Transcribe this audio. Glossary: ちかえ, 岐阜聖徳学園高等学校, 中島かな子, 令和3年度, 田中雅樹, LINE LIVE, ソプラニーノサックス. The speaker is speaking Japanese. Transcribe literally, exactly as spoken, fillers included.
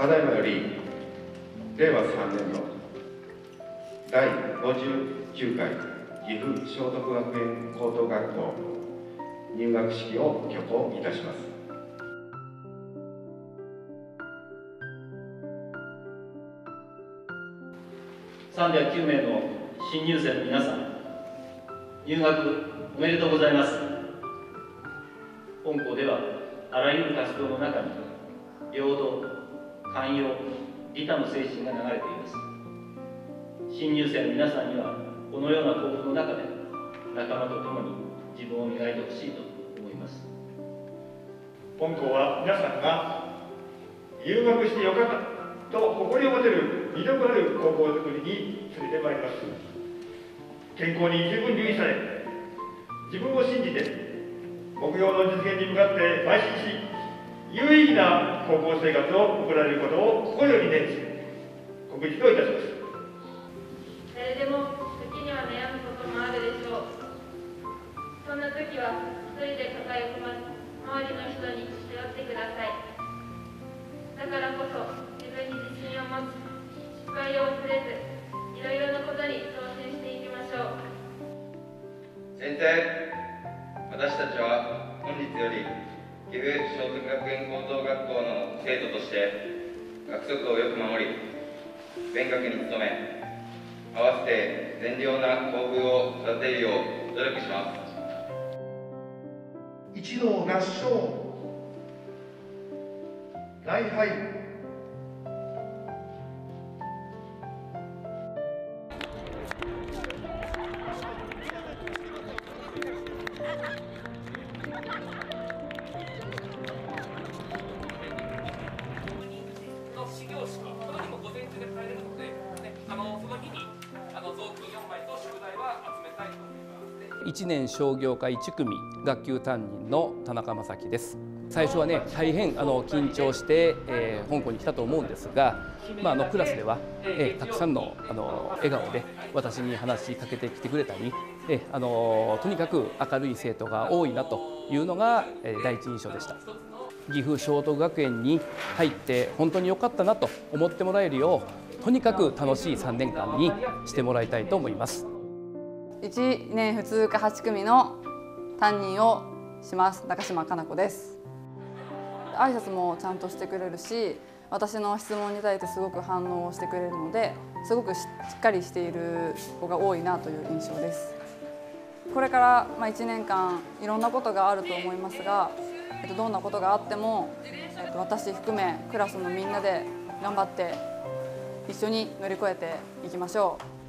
ただいまよりれいわさんねん度だいごじゅうきゅうかい岐阜尚徳学園高等学校入学式を挙行いたします。さんびゃくきゅうめいの新入生の皆さん、入学おめでとうございます。本校ではあらゆる活動の中に平等、寛容、利他の精神が流れています。新入生の皆さんにはこのような校風の中で仲間と共に自分を磨いてほしいと思います。本校は皆さんが入学してよかったと誇りを持てる魅力ある高校づくりに連れてまいります。健康に十分留意され、自分を信じて目標の実現に向かって邁進し、有意義な高校生活を送られることを心より念じ、告知といたします。誰でも時には悩むこともあるでしょう。そんな時は一人で抱え込まず、周りの人に頼ってください。だからこそ自分に自信を持ち、失敗を恐れず、いろいろなことに挑戦していきましょう。先生、私たちは本日より岐阜尚徳学園高等学校の生徒として学則をよく守り、勉学に努め、合わせて善良な校風を育てるよう努力します。一同合唱、礼拝。いちねん商業科いちくみ学級担任の田中雅樹です。最初はね、大変あの緊張して、えー、香港に来たと思うんですが、まあ、あのクラスでは、えー、たくさんの、あの笑顔で私に話しかけてきてくれたり、えー、あのとにかく明るい生徒が多いなというのが、えー、第一印象でした。岐阜尚徳学園に入って本当に良かったなと思ってもらえるよう、とにかく楽しいさんねんかんにしてもらいたいと思います。いちねん普通科はちくみの担任をします中島かな子です。挨拶もちゃんとしてくれるし、私の質問に対してすごく反応をしてくれるので、すごくしっかりしている子が多いなという印象です。これからまあいちねんかんいろんなことがあると思いますが、えっと、どんなことがあっても、えっと、私含めクラスのみんなで頑張って一緒に乗り越えていきましょう。